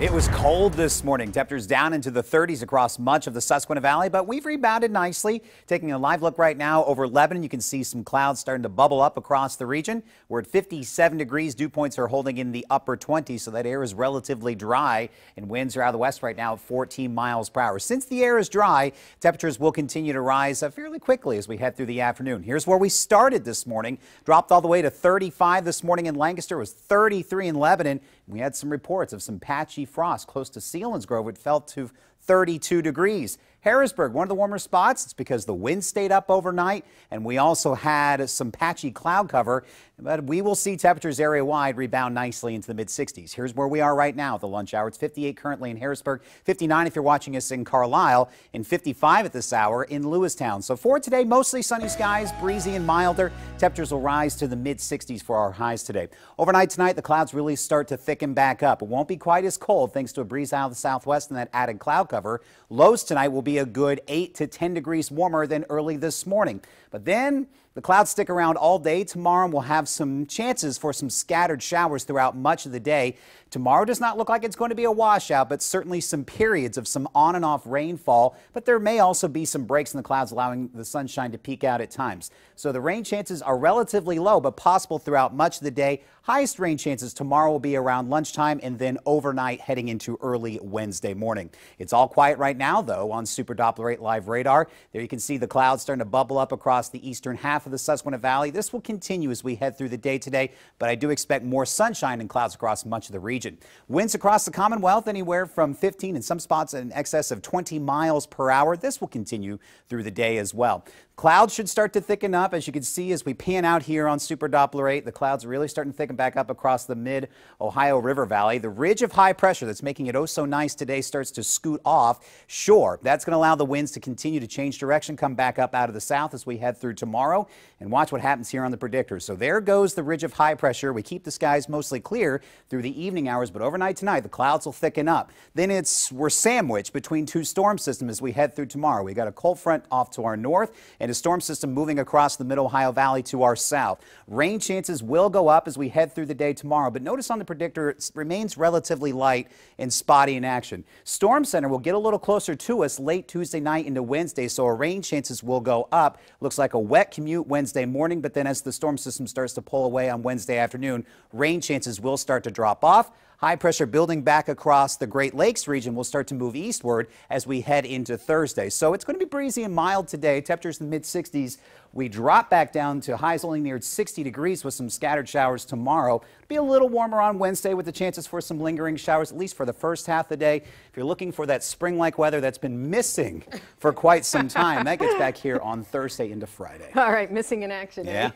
It was cold this morning. Temperatures down into the 30s across much of the Susquehanna Valley, but we've rebounded nicely. Taking a live look right now over Lebanon, you can see some clouds starting to bubble up across the region. We're at 57 degrees. Dew points are holding in the upper 20s, so that air is relatively dry, and winds are out of the west right now at 14 miles per hour. Since the air is dry, temperatures will continue to rise fairly quickly as we head through the afternoon. Here's where we started this morning. Dropped all the way to 35 this morning in Lancaster. It was 33 in Lebanon. We had some reports of some patchy frost close to Selinsgrove. It fell to 32 degrees. Harrisburg, one of the warmer spots. It's because the wind stayed up overnight, and we also had some patchy cloud cover, but we will see temperatures area-wide rebound nicely into the mid-60s. Here's where we are right now at the lunch hour. It's 58 currently in Harrisburg, 59 if you're watching us in Carlisle, and 55 at this hour in Lewistown. So for today, mostly sunny skies, breezy and milder. Temperatures will rise to the mid-60s for our highs today. Overnight tonight, the clouds really start to thicken back up. It won't be quite as cold thanks to a breeze out of the southwest and that added cloud cover. Lows tonight will be a good 8 to 10 degrees warmer than early this morning. But then the clouds stick around all day tomorrow, and we'll have some chances for some scattered showers throughout much of the day. Tomorrow does not look like it's going to be a washout, but certainly some periods of some on and off rainfall. But there may also be some breaks in the clouds, allowing the sunshine to peek out at times. So the rain chances are relatively low, but possible throughout much of the day. Highest rain chances tomorrow will be around lunchtime and then overnight heading into early Wednesday morning. It's all quiet right now, though, on Super Doppler 8 live radar. There you can see the clouds starting to bubble up across the eastern half of the Susquehanna Valley. This will continue as we head through the day today, but I do expect more sunshine and clouds across much of the region. Winds across the Commonwealth anywhere from 15 and some spots in excess of 20 miles per hour. This will continue through the day as well. Clouds should start to thicken up, as you can see as we pan out here on Super Doppler 8. The clouds are really starting to thicken back up across the mid-Ohio River Valley. The ridge of high pressure that's making it oh so nice today starts to scoot off shore. That's going to allow the winds to continue to change direction, come back up out of the south as we head through tomorrow, and watch what happens here on the predictor. So there goes the ridge of high pressure. We keep the skies mostly clear through the evening hours, but overnight tonight, the clouds will thicken up. Then we're sandwiched between two storm systems as we head through tomorrow. We got a cold front off to our north and a storm system moving across the mid-Ohio Valley to our south. Rain chances will go up as we head through the day tomorrow, but notice on the predictor it remains relatively light and spotty in action. Storm Center will get a little closer to us late Tuesday night into Wednesday, so our rain chances will go up. Looks like a wet commute Wednesday morning, but then as the storm system starts to pull away on Wednesday afternoon, rain chances will start to drop off. High pressure building back across the Great Lakes region will start to move eastward as we head into Thursday. So it's going to be breezy and mild today. Temperatures in the mid-60s. We drop back down to highs only near 60 degrees with some scattered showers tomorrow. It'll be a little warmer on Wednesday with the chances for some lingering showers, at least for the first half of the day. If you're looking for that spring-like weather that's been missing for quite some time, that gets back here on Thursday into Friday. All right, missing in action. Yeah.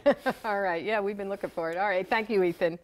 All right, yeah, we've been looking for it. All right, thank you, Ethan.